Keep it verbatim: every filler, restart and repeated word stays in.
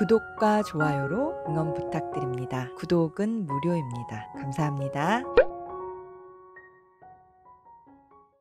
구독과 좋아요로 응원 부탁드립니다. 구독은 무료입니다. 감사합니다.